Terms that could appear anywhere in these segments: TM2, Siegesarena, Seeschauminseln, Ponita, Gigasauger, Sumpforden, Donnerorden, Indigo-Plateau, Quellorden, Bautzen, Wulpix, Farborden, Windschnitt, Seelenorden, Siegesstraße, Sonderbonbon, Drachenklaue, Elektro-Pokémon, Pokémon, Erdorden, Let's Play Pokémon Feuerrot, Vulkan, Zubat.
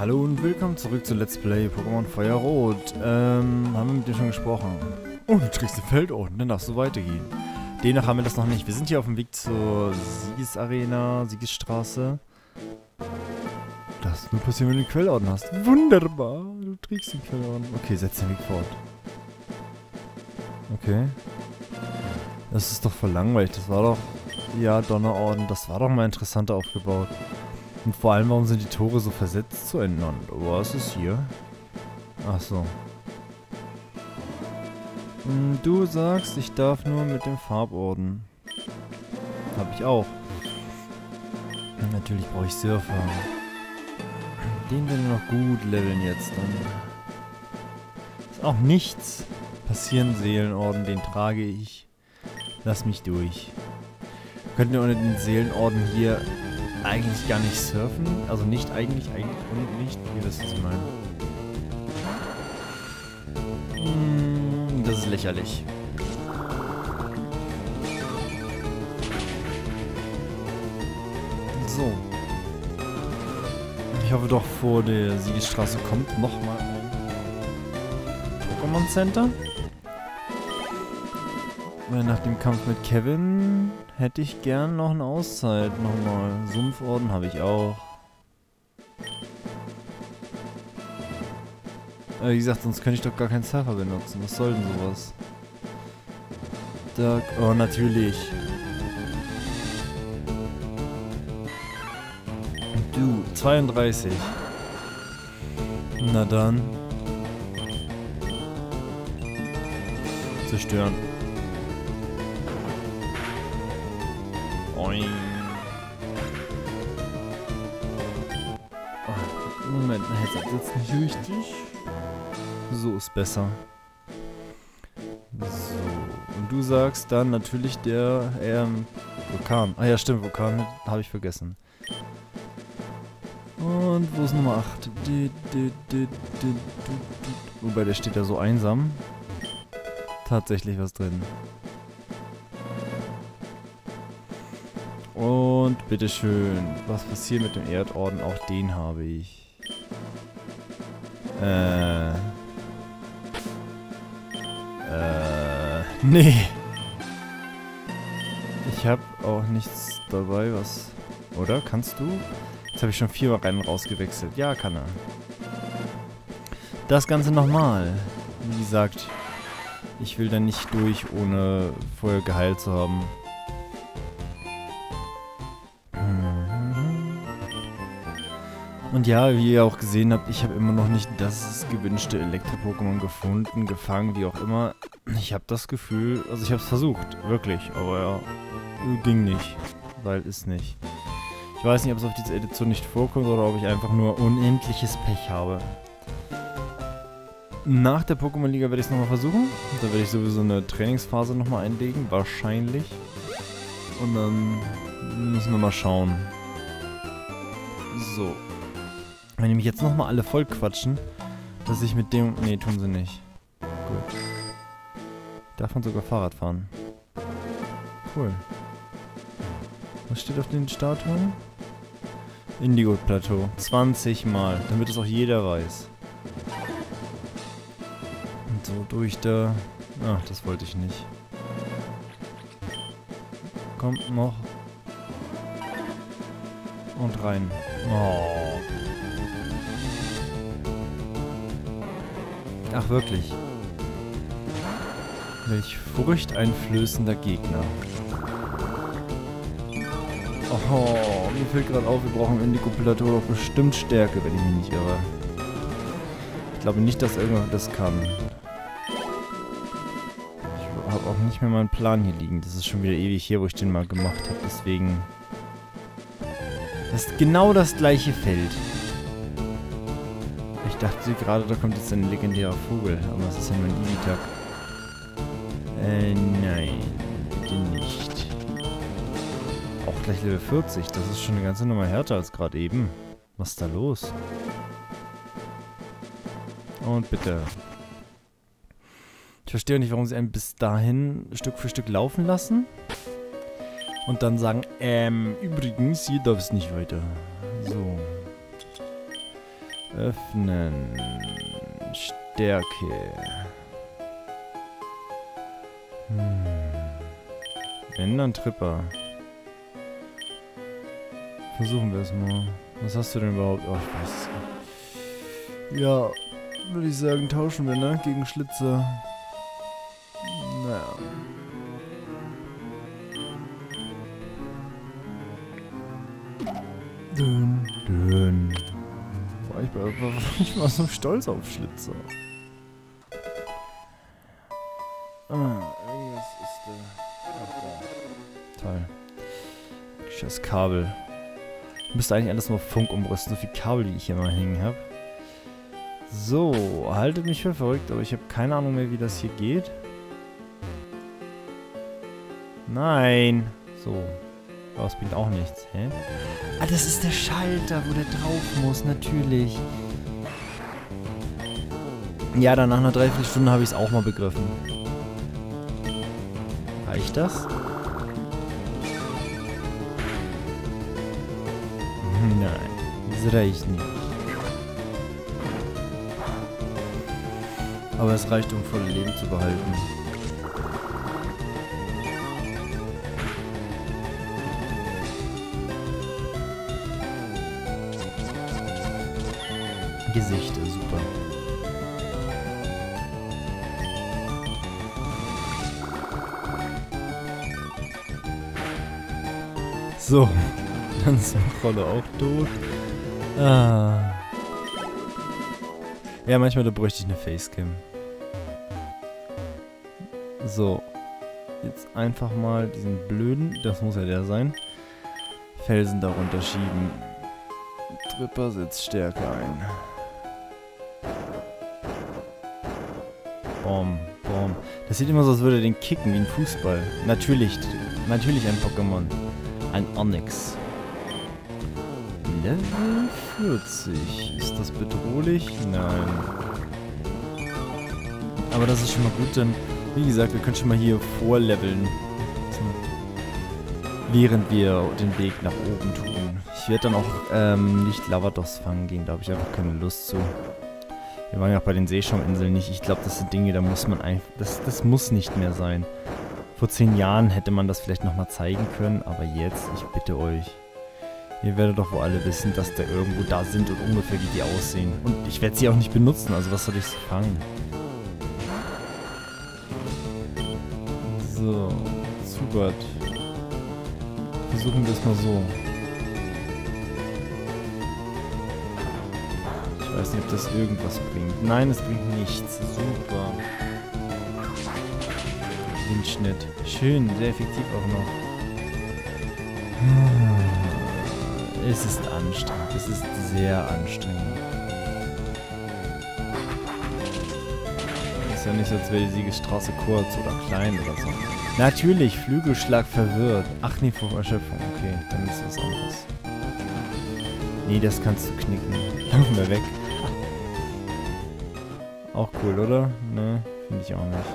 Hallo und willkommen zurück zu Let's Play Pokémon Feuerrot. Haben wir mit dir schon gesprochen? Oh, du trägst den Feldorden, dann darfst du weitergehen. Demnach haben wir das noch nicht. Wir sind hier auf dem Weg zur Siegesarena, Siegesstraße. Das ist nur passiert, wenn du den Quellorden hast. Wunderbar, du trägst den Quellorden. Okay, setz den Weg fort. Okay. Das ist doch voll langweilig, das war doch... Ja, Donnerorden, das war doch mal interessanter aufgebaut. Und vor allem, warum sind die Tore so versetzt zueinander? Was ist hier? Ach so. Du sagst, ich darf nur mit dem Farborden. Hab ich auch. Natürlich brauche ich Surfer. Den werden wir noch gut leveln jetzt. Dann ist auch nichts passieren, Seelenorden, den trage ich. Lass mich durch. Könnt ihr ohne den Seelenorden hier eigentlich gar nicht surfen? Also nicht eigentlich und nicht. Ihr wisst, was ich meine. Das ist lächerlich. So. Ich hoffe doch, vor der Siegesstraße kommt nochmal ein Pokémon Center. Nach dem Kampf mit Kevin hätte ich gern noch eine Auszeit. Nochmal. Sumpforden habe ich auch. Wie gesagt, sonst könnte ich doch gar keinen Surfer benutzen. Was soll denn sowas? Da, oh, natürlich. Du, 32. Na dann. Zerstören. Oh, Moment, mein Headset sitzt nicht richtig. So ist besser. So, und du sagst dann natürlich der Vulkan. Ah ja, stimmt, Vulkan habe ich vergessen. Und wo ist Nummer 8? Wobei, der steht ja so einsam. Tatsächlich was drin. Und bitteschön, was passiert mit dem Erdorden? Auch den habe ich. Nee. Ich habe auch nichts dabei, was... Oder? Kannst du? Jetzt habe ich schon 4 Mal rein und raus gewechselt. Ja, kann er. Das Ganze nochmal. Wie gesagt, ich will da nicht durch, ohne vorher geheilt zu haben. Und ja, wie ihr auch gesehen habt, ich habe immer noch nicht das gewünschte Elektro-Pokémon gefunden, gefangen, wie auch immer. Ich habe das Gefühl, also ich habe es versucht, wirklich, aber ja, ging nicht, weil es nicht. Ich weiß nicht, ob es auf diese Edition nicht vorkommt oder ob ich einfach nur unendliches Pech habe. Nach der Pokémon-Liga werde ich es nochmal versuchen. Da werde ich sowieso eine Trainingsphase nochmal einlegen, wahrscheinlich. Und dann müssen wir mal schauen. So. Wenn die mich jetzt nochmal alle voll quatschen, dass ich mit dem... Ne, tun sie nicht. Gut. Darf man sogar Fahrrad fahren. Cool. Was steht auf den Statuen? Indigo-Plateau. 20 Mal, damit es auch jeder weiß. Und so durch da... Ach, das wollte ich nicht. Kommt noch. Und rein. Oh. Ach wirklich. Welch furchteinflößender Gegner. Oh, mir fällt gerade auf, wir brauchen im Indigo-Plateau doch bestimmt Stärke, wenn ich mich nicht irre. Ich glaube nicht, dass irgendwas das kann. Ich habe auch nicht mehr meinen Plan hier liegen. Das ist schon wieder ewig her, wo ich den mal gemacht habe. Deswegen... Das ist genau das gleiche Feld. Ich dachte gerade, da kommt jetzt ein legendärer Vogel, aber es ist ja nur ein Eevee-Tag. Nein, bitte nicht. Auch gleich Level 40, das ist schon eine ganze Nummer härter als gerade eben. Was ist da los? Und bitte. Ich verstehe nicht, warum sie einen bis dahin Stück für Stück laufen lassen. Und dann sagen, übrigens, hier darf es nicht weiter. So. Öffnen. Stärke. Wenn, dann Tripper. Versuchen wir es mal. Was hast du denn überhaupt? Oh, ich weiß es nicht. Ja, würde ich sagen, tauschen wir, ne? Gegen Schlitzer. Naja. Dünn, dünn. Ich war so stolz auf Schlitzer. Irgendwas ist da. Teil. Das Kabel. Ich müsste eigentlich alles nur Funk umrüsten. So viel Kabel, die ich hier mal hängen habe. So, haltet mich für verrückt, aber ich habe keine Ahnung mehr, wie das hier geht. Nein. So. Aber es bringt auch nichts. Hä? Ah, das ist der Schalter, wo der drauf muss, natürlich. Ja, dann nach einer Dreiviertelstunde habe ich es auch mal begriffen. Reicht das? Nein, das reicht nicht. Aber es reicht, um voll Leben zu behalten. Gesichter, super. So, dann ist die Rolle auch tot. Ah. Ja, manchmal da bräuchte ich eine Facecam. So, jetzt einfach mal diesen blöden, das muss ja der sein, Felsen darunter schieben. Tripper setzt Stärke ein. Bom, bom. Das sieht immer so, als würde er den kicken wie ein Fußball. Natürlich, natürlich ein Pokémon. Ein Onyx. Level 40. Ist das bedrohlich? Nein. Aber das ist schon mal gut, denn wie gesagt, wir können schon mal hier vorleveln. Während wir den Weg nach oben tun. Ich werde dann auch nicht Lavados fangen gehen, da habe ich einfach keine Lust zu. Wir waren ja auch bei den Seeschauminseln nicht. Ich glaube, das sind Dinge, da muss man einfach... Das muss nicht mehr sein. Vor 10 Jahren hätte man das vielleicht nochmal zeigen können, aber jetzt, ich bitte euch. Ihr werdet doch wohl alle wissen, dass da irgendwo da sind und ungefähr wie die aussehen. Und ich werde sie auch nicht benutzen, also was soll ich fangen? So, Zubat. Versuchen wir es mal so. Ich weiß nicht, ob das irgendwas bringt. Nein, es bringt nichts. Super. Windschnitt. Schön, sehr effektiv auch noch. Es ist anstrengend. Es ist sehr anstrengend. Ist ja nicht so, als wäre die Siegesstraße kurz oder klein oder so. Natürlich, Flügelschlag verwirrt. Ach nee, vor Erschöpfung. Okay, dann ist was anderes. Nee, das kannst du knicken. Laufen wir weg. Auch cool, oder? Ne, finde ich auch nicht.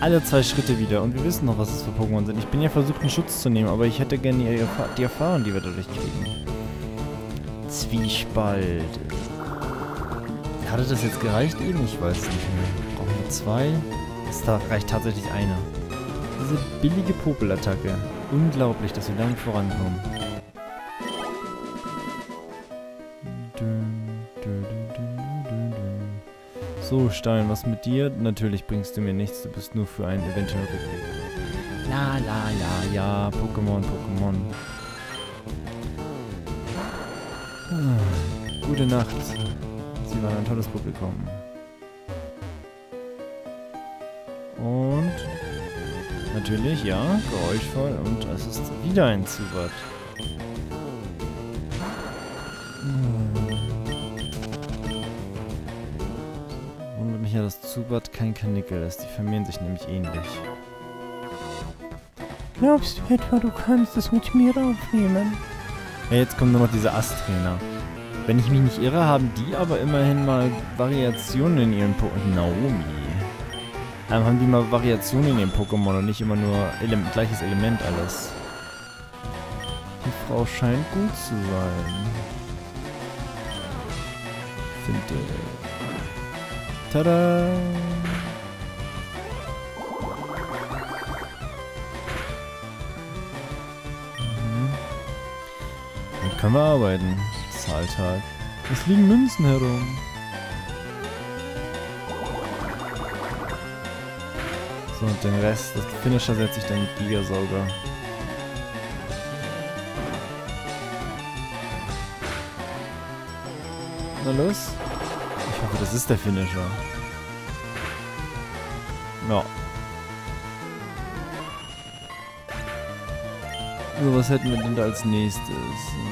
Alle 2 Schritte wieder. Und wir wissen noch, was es für Pokémon sind. Ich bin ja versucht, einen Schutz zu nehmen, aber ich hätte gerne die Erfahrung, die wir dadurch kriegen. Zwiespalt. Hatte das jetzt gereicht eben? Ich weiß nicht mehr. Brauchen wir 2? Es reicht tatsächlich einer. Diese billige Popelattacke. Unglaublich, dass wir damit vorankommen. So, Stein, was mit dir? Natürlich bringst du mir nichts, du bist nur für einen eventuellen Rückweg. La, la, la, ja, Pokémon, Pokémon. Ah, gute Nacht. Sie waren ein tolles Publikum. Und... natürlich, ja, geräuschvoll. Und es ist wieder ein Zubat. Wundert mich ja, dass Zubat kein Kanickel ist. Die vermehren sich nämlich ähnlich. Glaubst du etwa, du kannst es mit mir aufnehmen? Ja, jetzt kommt nur noch diese Astrina. Wenn ich mich nicht irre, haben die aber immerhin mal Variationen in ihren Pokémon. Naomi. Haben die mal Variationen in ihren Pokémon und nicht immer nur gleiches Element alles. Die Frau scheint gut zu sein. Finde. Tada! Dann können wir arbeiten. Zahltag. Es liegen Münzen herum. So, und den Rest, das Finisher setze ich dann mit Gigasauger. Na los. Ich hoffe, das ist der Finisher. Ja. So, was hätten wir denn da als nächstes?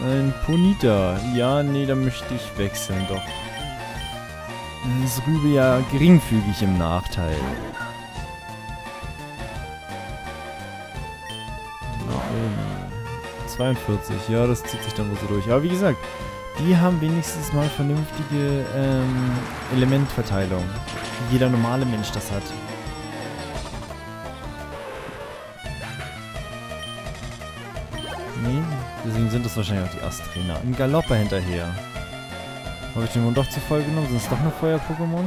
Ein Ponita. Ja, nee, da möchte ich wechseln, doch. Das Rübe ja geringfügig im Nachteil. Okay. 42, ja, das zieht sich dann wohl so durch. Aber wie gesagt, die haben wenigstens mal vernünftige Elementverteilung, wie jeder normale Mensch das hat. Nee, deswegen sind das wahrscheinlich auch die Astrina. Ein Galopper hinterher. Habe ich den Mund doch zu voll genommen? Sind es doch nur Feuer-Pokémon?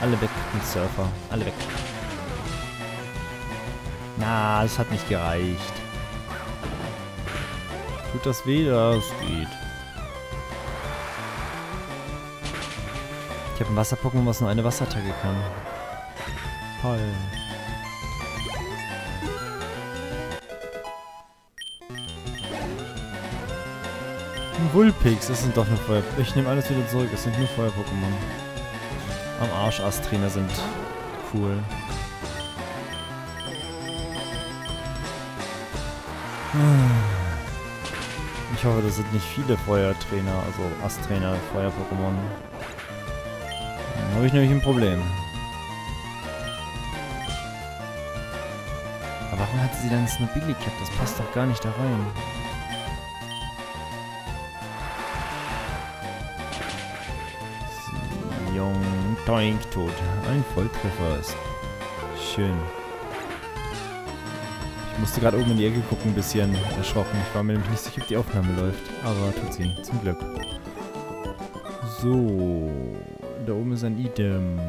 Alle weg, ein Surfer. Alle weg. Na, das hat nicht gereicht. Tut das weh? Das geht. Ich habe ein Wasser-Pokémon, was nur eine Wasserattacke kann. Toll. Ein Wulpix, das sind doch nur Feuer... Ich nehme alles wieder zurück, es sind nur Feuer-Pokémon. Am Arsch Astrina sind cool. Ich hoffe, das sind nicht viele Feuertrainer, also Astrainer, Feuer-Pokémon. Dann habe ich nämlich ein Problem. Aber warum hatte sie dann Snobeli-Cap? Das passt doch gar nicht da rein. Jung, toink, tot. Ein Volltreffer ist schön. Ich musste gerade oben in die Ecke gucken, ein bisschen erschrocken. Ich war mir nämlich nicht sicher, ob die Aufnahme läuft. Aber tut sie, zum Glück. So, da oben ist ein Item.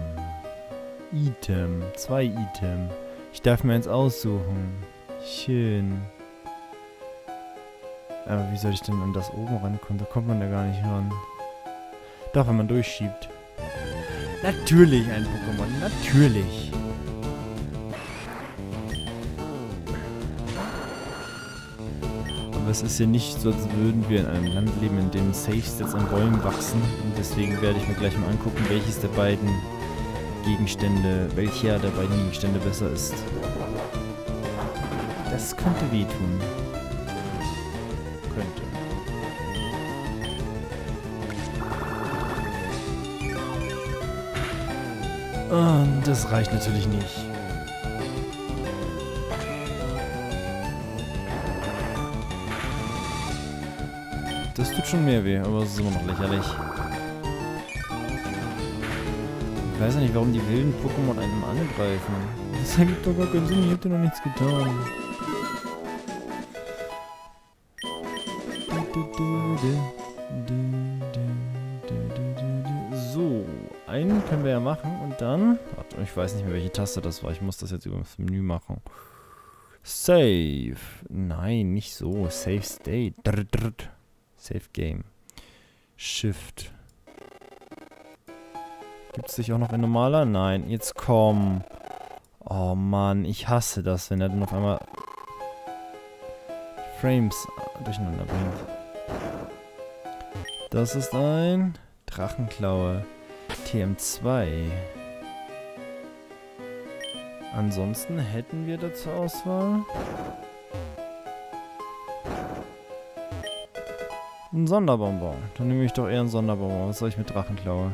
Item, zwei Item. Ich darf mir eins aussuchen. Schön. Aber wie soll ich denn an das oben rankommen? Da kommt man da gar nicht ran. Doch, wenn man durchschiebt. Natürlich ein Pokémon, natürlich. Es ist ja nicht so, als würden wir in einem Land leben, in dem Safes jetzt an Bäumen wachsen. Und deswegen werde ich mir gleich mal angucken, welcher der beiden Gegenstände besser ist. Das könnte wehtun. Könnte. Und das reicht natürlich nicht. Das tut schon mehr weh, aber es ist immer noch lächerlich. Ich weiß ja nicht, warum die wilden Pokémon einem angreifen. Das ergibt doch gar keinen Sinn, ich hab dir noch nichts getan. So, einen können wir ja machen und dann... Warte, ich weiß nicht mehr, welche Taste das war. Ich muss das jetzt über das Menü machen. Save. Nein, nicht so. Save State. Save Game. Shift. Gibt es dich auch noch ein normaler? Nein, jetzt komm. Oh Mann, ich hasse das, wenn er dann auf einmal Frames durcheinander bringt. Das ist ein Drachenklaue. TM2. Ansonsten hätten wir da zur Auswahl ein Sonderbonbon. Dann nehme ich doch eher ein Sonderbonbon. Was soll ich mit Drachenklaue?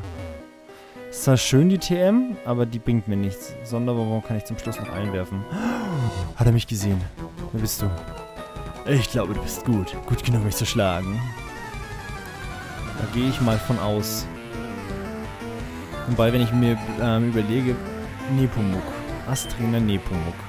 Ist zwar schön, die TM, aber die bringt mir nichts. Sonderbonbon kann ich zum Schluss noch einwerfen. Hat er mich gesehen? Wer bist du? Ich glaube, du bist gut. Gut genug, mich zu schlagen. Da gehe ich mal von aus. Wobei, wenn ich mir überlege, Nepomuk. Astrina Nepomuk.